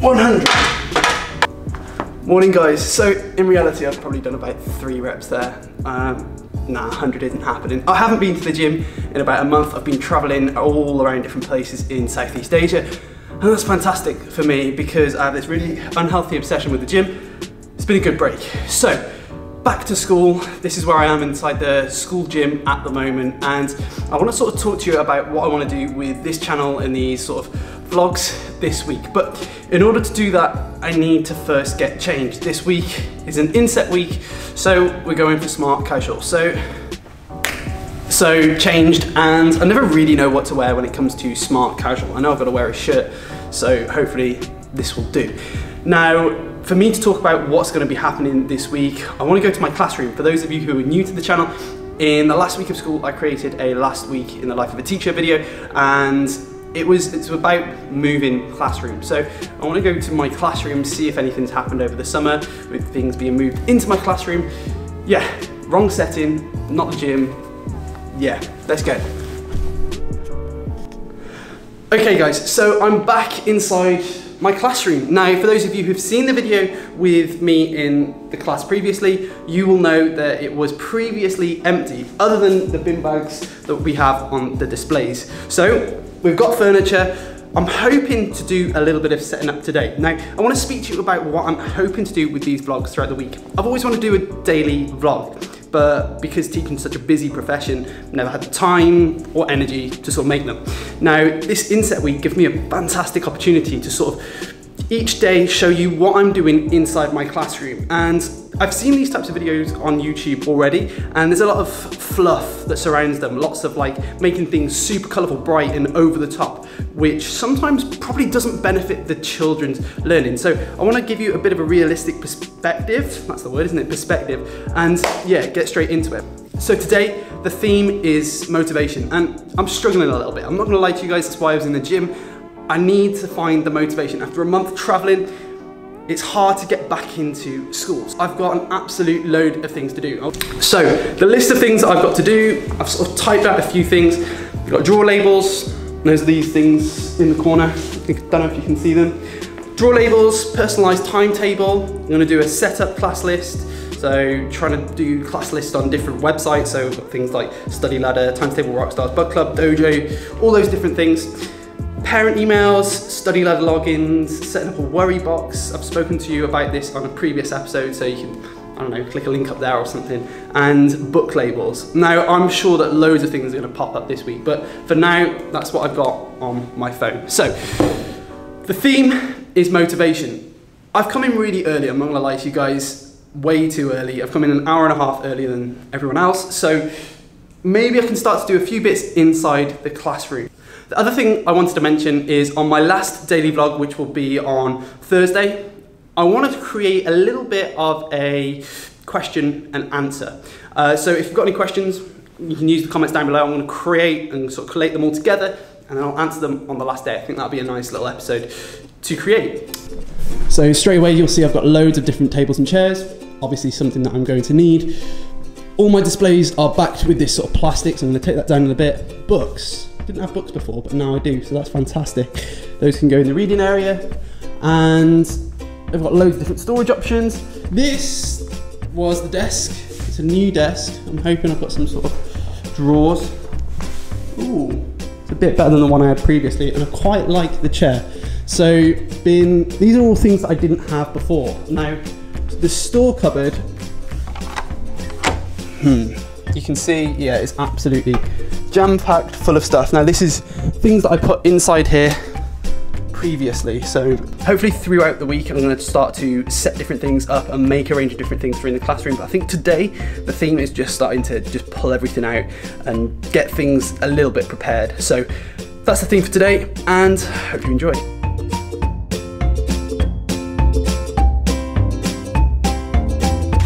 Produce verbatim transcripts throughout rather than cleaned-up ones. one hundred. Morning guys, so in reality I've probably done about three reps there. Um, nah, one hundred isn't happening. I haven't been to the gym in about a month. I've been traveling all around different places in Southeast Asia. And that's fantastic for me because I have this really unhealthy obsession with the gym. It's been a good break. So, back to school. This is where I am inside the school gym at the moment. And I want to sort of talk to you about what I want to do with this channel and these sort of vlogs this week. But in order to do that, I need to first get changed. This week is an inset week, so we're going for smart casual. So, So changed, and I never really know what to wear when it comes to smart casual. I know I've got to wear a shirt, so hopefully this will do. Now, for me to talk about what's going to be happening this week, I want to go to my classroom. For those of you who are new to the channel, in the last week of school, I created a last week in the life of a teacher video, and it was it's about moving classrooms. So I want to go to my classroom, see if anything's happened over the summer with things being moved into my classroom. Yeah, wrong setting, not the gym. Yeah, let's go. Okay guys, so I'm back inside my classroom. Now, for those of you who've seen the video with me in the class previously, you will know that it was previously empty, other than the bin bags that we have on the displays. So, we've got furniture. I'm hoping to do a little bit of setting up today. Now, I want to speak to you about what I'm hoping to do with these vlogs throughout the week. I've always wanted to do a daily vlog, but because teaching's such a busy profession, I've never had the time or energy to sort of make them. Now, this inset week gives me a fantastic opportunity to sort of each day show you what I'm doing inside my classroom. And I've seen these types of videos on YouTube already, and there's a lot of fluff that surrounds them, lots of like making things super colourful, bright and over the top, which sometimes probably doesn't benefit the children's learning. So I want to give you a bit of a realistic perspective, that's the word, isn't it? Perspective, and yeah, get straight into it. So today, the theme is motivation, and I'm struggling a little bit. I'm not going to lie to you guys, that's why I was in the gym. I need to find the motivation. After a month travelling, it's hard to get back into schools. I've got an absolute load of things to do. So, the list of things that I've got to do, I've sort of typed out a few things. I've got draw labels, those are these things in the corner. I don't know if you can see them. Draw labels, personalised timetable. I'm gonna do a setup class list. So, trying to do class lists on different websites. So, we've got things like Study Ladder, Timetable, Rockstars, Book Club, Dojo, all those different things. Parent emails, study ladder logins, setting up a worry box. I've spoken to you about this on a previous episode, so you can, I don't know, click a link up there or something. And book labels. Now, I'm sure that loads of things are going to pop up this week, but for now, that's what I've got on my phone. So, the theme is motivation. I've come in really early, I'm not going to lie to you guys, way too early. I've come in an hour and a half earlier than everyone else, so maybe I can start to do a few bits inside the classroom. The other thing I wanted to mention is on my last daily vlog, which will be on Thursday, I wanted to create a little bit of a question and answer. Uh, so if you've got any questions, you can use the comments down below. I'm going to create and sort of collate them all together, and then I'll answer them on the last day. I think that'll be a nice little episode to create. So straight away, you'll see I've got loads of different tables and chairs, obviously something that I'm going to need. All my displays are backed with this sort of plastic, so I'm going to take that down in a bit. Books. Didn't have books before, but now I do, so that's fantastic. Those can go in the reading area, and I've got loads of different storage options. This was the desk. It's a new desk. I'm hoping I've got some sort of drawers. Ooh, it's a bit better than the one I had previously, and I quite like the chair. So, been these are all things that I didn't have before. Now, the store cupboard. Hmm. You can see, yeah, it's absolutely jam-packed full of stuff. Now this is things that I put inside here previously, so hopefully throughout the week I'm going to start to set different things up and make a range of different things for in the classroom, but I think today the theme is just starting to just pull everything out and get things a little bit prepared. So that's the theme for today, and hope you enjoy.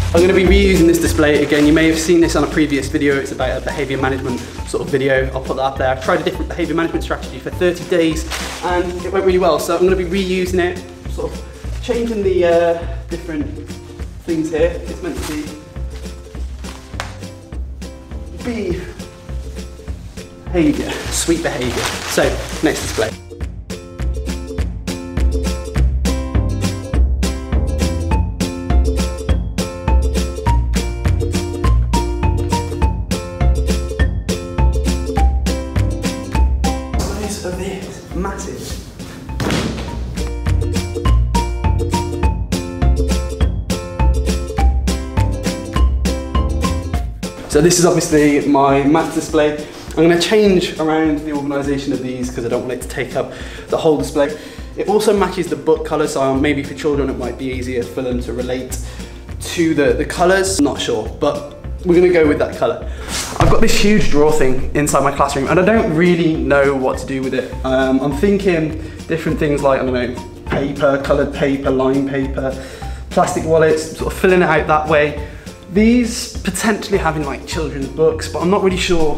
I'm going to be reusing this display again. You may have seen this on a previous video. It's about a behaviour management sort of video. I'll put that up there. I've tried a different behaviour management strategy for thirty days and it went really well. So I'm going to be reusing it, sort of changing the uh, different things here. It's meant to be be behaviour, sweet behaviour. So next display. So this, massive. So this is obviously my maths display. I'm going to change around the organisation of these because I don't want it to take up the whole display. It also matches the book colour, so maybe for children it might be easier for them to relate to the, the colours. I'm not sure, but we're going to go with that colour. I've got this huge drawer thing inside my classroom and I don't really know what to do with it. Um, I'm thinking different things like, I don't know, paper, coloured paper, lined paper, plastic wallets, sort of filling it out that way. These potentially having like children's books, but I'm not really sure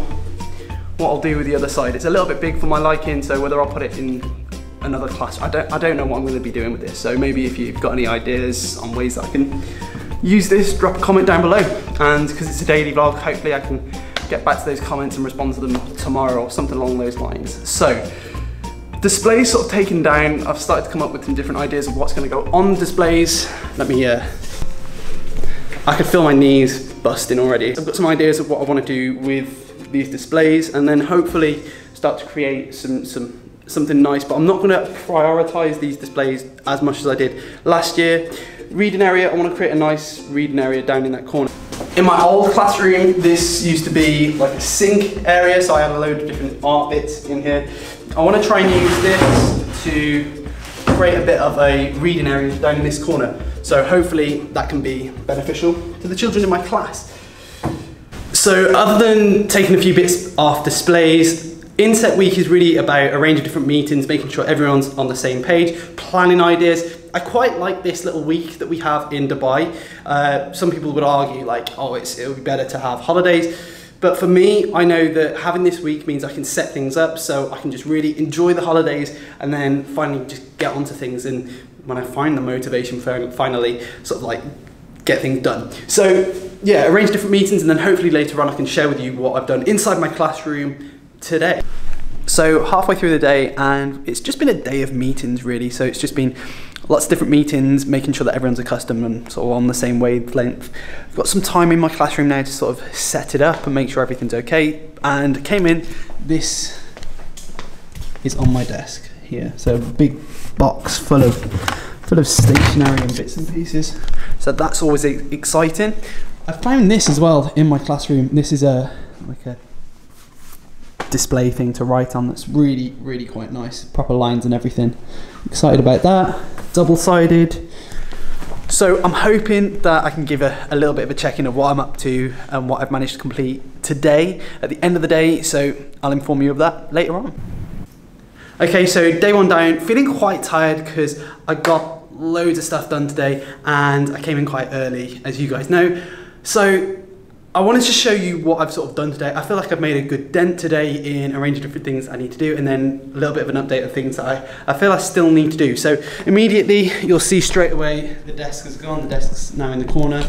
what I'll do with the other side. It's a little bit big for my liking, so whether I'll put it in another class, I don't, I don't know what I'm going to be doing with this. So maybe if you've got any ideas on ways that I can use this, drop a comment down below. And because it's a daily vlog, hopefully I can get back to those comments and respond to them tomorrow or something along those lines. So, displays sort of taken down. I've started to come up with some different ideas of what's going to go on displays. Let me, uh, I can feel my knees busting already. I've got some ideas of what I want to do with these displays and then hopefully start to create some some something nice, but I'm not going to prioritize these displays as much as I did last year. Reading area, I want to create a nice reading area down in that corner. In my old classroom, this used to be like a sink area, so I had a load of different art bits in here. I want to try and use this to create a bit of a reading area down in this corner, so hopefully that can be beneficial to the children in my class. So other than taking a few bits off displays, Inset Week is really about a range of different meetings, making sure everyone's on the same page, planning ideas. I quite like this little week that we have in Dubai. Uh, some people would argue like, oh, it's, it would be better to have holidays. But for me, I know that having this week means I can set things up so I can just really enjoy the holidays and then finally just get onto things. And when I find the motivation for finally sort of like get things done. So yeah, arrange different meetings and then hopefully later on I can share with you what I've done inside my classroom today. So halfway through the day and it's just been a day of meetings really. So it's just been lots of different meetings, making sure that everyone's accustomed and sort of on the same wavelength. I've got some time in my classroom now to sort of set it up and make sure everything's okay. And came in, this is on my desk here. So a big box full of full of stationery and bits and pieces. So that's always exciting. I found this as well in my classroom. This is a like a display thing to write on that's really, really quite nice. Proper lines and everything. Excited about that. Double-sided. So I'm hoping that I can give a, a little bit of a check-in of what I'm up to and what I've managed to complete today at the end of the day. So I'll inform you of that later on. Okay, so day one down. Feeling quite tired because I got loads of stuff done today and I came in quite early, as you guys know. So I wanted to show you what I've sort of done today. I feel like I've made a good dent today in a range of different things I need to do, and then a little bit of an update of things that I, I feel I still need to do. So immediately you'll see straight away the desk is gone, the desk's now in the corner.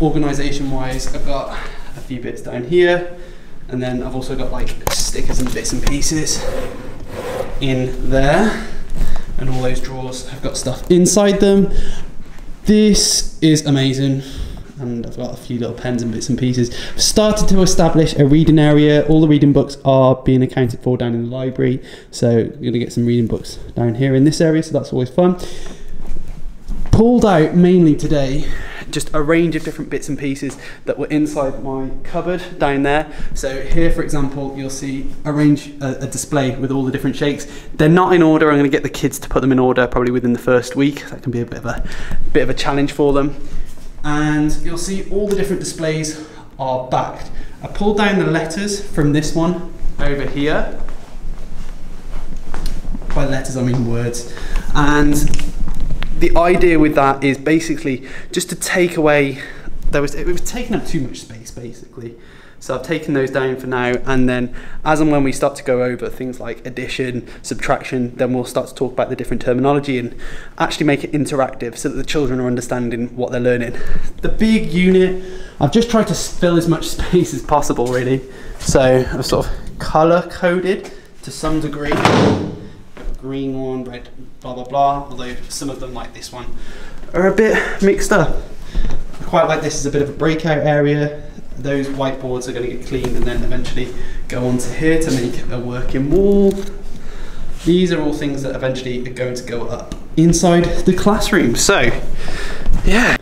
Organisation wise, I've got a few bits down here, and then I've also got like stickers and bits and pieces in there, and all those drawers have got stuff inside them. This is amazing. And I've got a few little pens and bits and pieces. I've started to establish a reading area. All the reading books are being accounted for down in the library. So I'm going to get some reading books down here in this area. So that's always fun. Pulled out mainly today, just a range of different bits and pieces that were inside my cupboard down there. So here, for example, you'll see a range, a, a display with all the different shakes. They're not in order. I'm going to get the kids to put them in order probably within the first week. That can be a bit of a, bit of a challenge for them. And you'll see all the different displays are backed. I pulled down the letters from this one over here. By letters I mean words. And the idea with that is basically just to take away, there was, it was taking up too much space basically. So I've taken those down for now, and then as and when we start to go over things like addition, subtraction, then we'll start to talk about the different terminology and actually make it interactive so that the children are understanding what they're learning. The big unit, I've just tried to fill as much space as possible really. So I've sort of color coded to some degree. Green one, red, blah, blah, blah. Although some of them like this one are a bit mixed up. I quite like this as a bit of a breakout area. Those whiteboards are going to get cleaned and then eventually go onto here to make a working wall. These are all things that eventually are going to go up inside the classroom. So, yeah.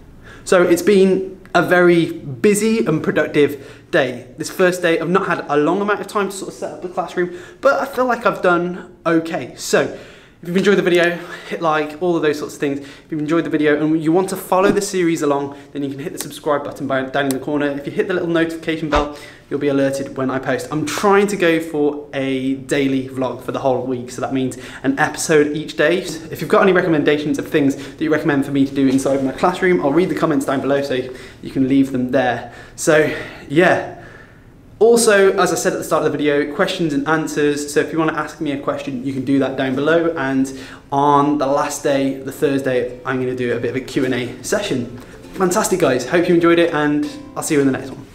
So it's been a very busy and productive day. This first day, I've not had a long amount of time to sort of set up the classroom, but I feel like I've done okay. So if you've enjoyed the video, hit like, all of those sorts of things. If you've enjoyed the video and you want to follow the series along, then you can hit the subscribe button down in the corner. If you hit the little notification bell, you'll be alerted when I post. I'm trying to go for a daily vlog for the whole week, so that means an episode each day. If you've got any recommendations of things that you recommend for me to do inside my classroom, I'll read the comments down below so you can leave them there. So yeah. Also, as I said at the start of the video, questions and answers. So if you want to ask me a question, you can do that down below. And on the last day, the Thursday, I'm going to do a bit of a Q and A session. Fantastic, guys. Hope you enjoyed it, and I'll see you in the next one.